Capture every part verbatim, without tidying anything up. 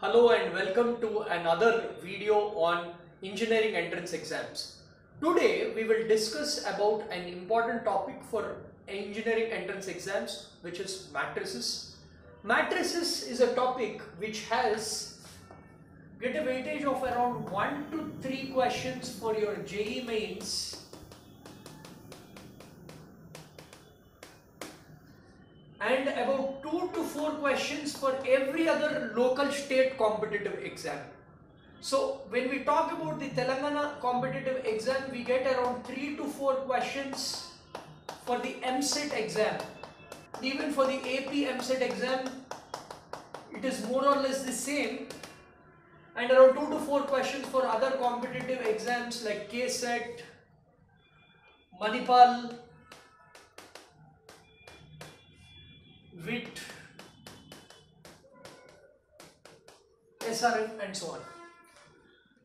Hello and welcome to another video on engineering entrance exams. Today we will discuss about an important topic for engineering entrance exams, which is matrices. Matrices is a topic which has get a weightage of around one to three questions for your J E E Mains and about two to four questions for every other local state competitive exam. So when we talk about the Telangana competitive exam, we get around three to four questions for the M SET exam. Even for the A P M SET exam, it is more or less the same, and around two to four questions for other competitive exams like K SET, Manipal, W I T, S R M and so on.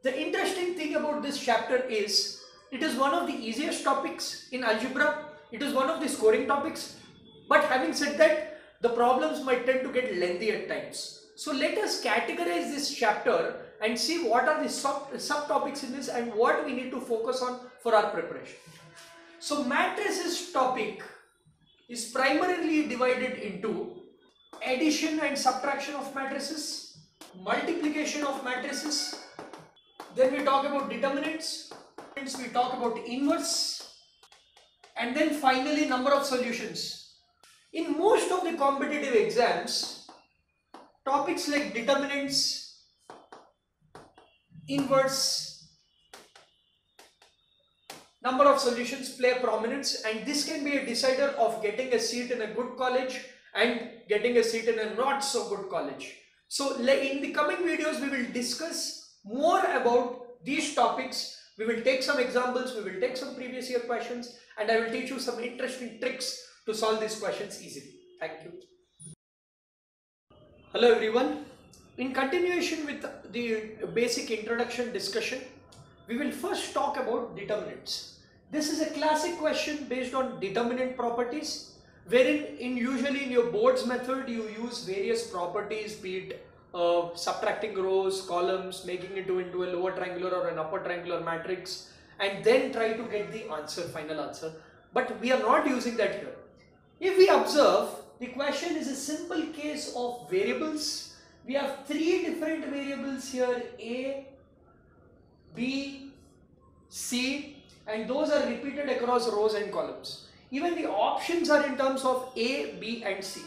The interesting thing about this chapter is it is one of the easiest topics in algebra. It is one of the scoring topics, but having said that, the problems might tend to get lengthy at times. So let us categorize this chapter and see what are the sub subtopics in this and what we need to focus on for our preparation. So matrices topic is primarily divided into addition and subtraction of matrices, multiplication of matrices, then we talk about determinants, we talk about inverse, and then finally number of solutions. In most of the competitive exams, topics like determinants, inverse, number of solutions play prominence, and this can be a decider of getting a seat in a good college and getting a seat in a not so good college. So in the coming videos, we will discuss more about these topics. We will take some examples, we will take some previous year questions, and I will teach you some interesting tricks to solve these questions easily. Thank you. Hello everyone. In continuation with the basic introduction discussion, we will first talk about determinants. This is a classic question based on determinant properties, wherein in usually in your boards method you use various properties, be it uh, subtracting rows, columns, making it into a lower triangular or an upper triangular matrix, and then try to get the answer, final answer. But we are not using that here. If we observe, the question is a simple case of variables. We have three different variables here, A, B, C, and those are repeated across rows and columns. Even the options are in terms of A, B and C.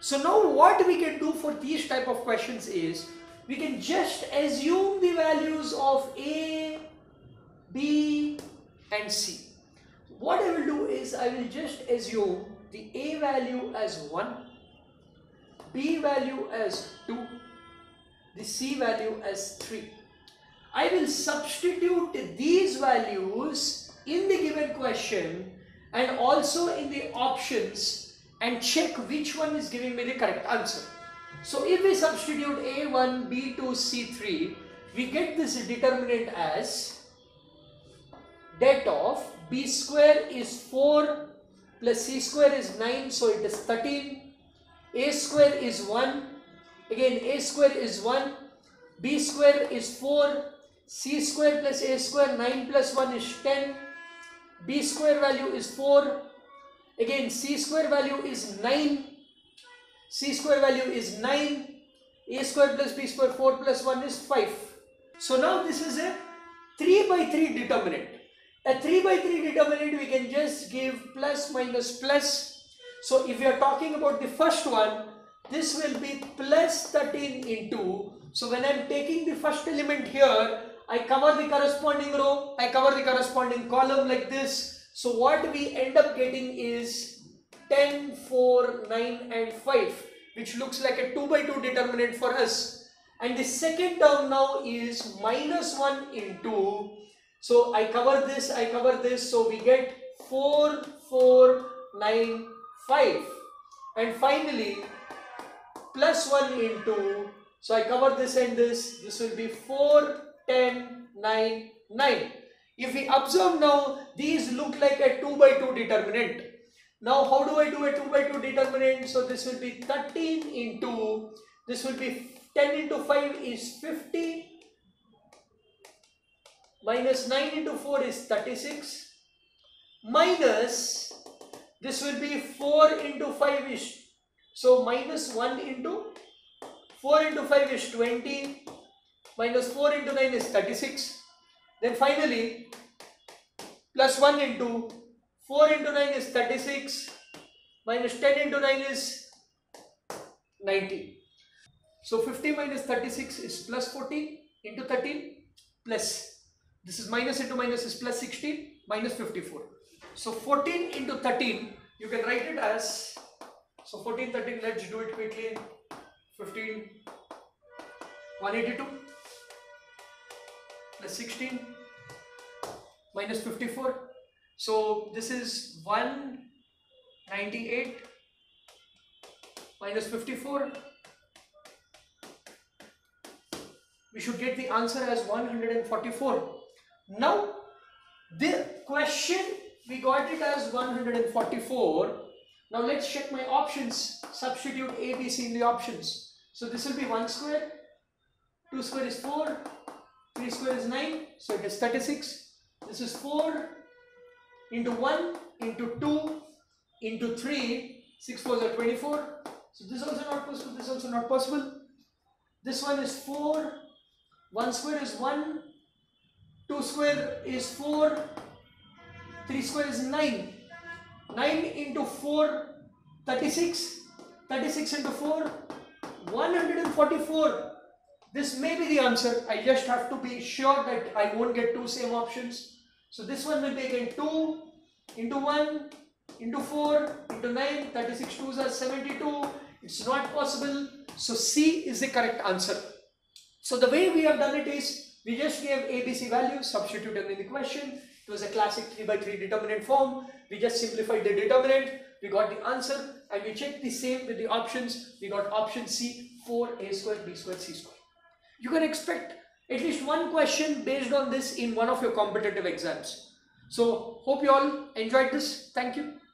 So now what we can do for these type of questions is we can just assume the values of A, B and C. What I will do is I will just assume the A value as one, B value as two, the C value as three. I will substitute these values in the given question and also in the options and check which one is giving me the correct answer. So if we substitute A one, B two, C three, we get this determinant as det of B square is four plus C square is nine, so it is thirteen, A square is one, again A square is one, B square is four, C square plus A square, nine plus one is ten, B square value is four, again C square value is nine, C square value is nine, A square plus B square, four plus one is five. So now this is a three by three determinant. A three by three determinant we can just give plus minus plus. So if we are talking about the first one, this will be plus thirteen into, so when I am taking the first element here, I cover the corresponding row, I cover the corresponding column like this. So what we end up getting is ten, four, nine and five, which looks like a two by two determinant for us. And the second term now is minus one into, so I cover this, I cover this, so we get four, four, nine, five. And finally plus one into, so I cover this and this, this will be four, ten, nine, nine. If we observe now, these look like a two by two determinant. Now how do I do a two by two determinant? So this will be thirteen into, this will be ten into five is fifty. Minus nine into four is thirty-six. Minus, this will be four into five is, so minus one into four into five is twenty. Minus four into nine is thirty-six. Then finally, plus one into four into nine is thirty-six. Minus ten into nine is ninety. So fifty minus thirty-six is plus forty into thirteen plus, this is minus into minus is plus sixteen minus fifty-four. So fourteen into thirteen, you can write it as, so fourteen, thirteen, let's do it quickly. fifteen, one hundred eighty-two plus sixteen minus fifty-four. So this is one hundred ninety-eight minus fifty-four. We should get the answer as one hundred forty-four. Now the question, we got it as one hundred forty-four. Now let's check my options. Substitute A, B, C in the options. So this will be one square, two square is four, three square is nine, so it is thirty-six. This is four into one into two into three, six fours are twenty-four. So this also not possible, this also not possible. This one is four, one square is one, two square is four, three square is nine. nine into four, thirty-six, thirty-six into four, one hundred forty-four. This may be the answer. I just have to be sure that I won't get two same options. So this one will be again two into one into four into nine, thirty-six twos are seventy-two. It's not possible. So C is the correct answer. So the way we have done it is, we just gave A B C values, substituted in the question. It was a classic three by three determinant form. We just simplified the determinant. We got the answer, and we checked the same with the options. We got option C, four a squared, b squared, c squared. You can expect at least one question based on this in one of your competitive exams. So hope you all enjoyed this. Thank you.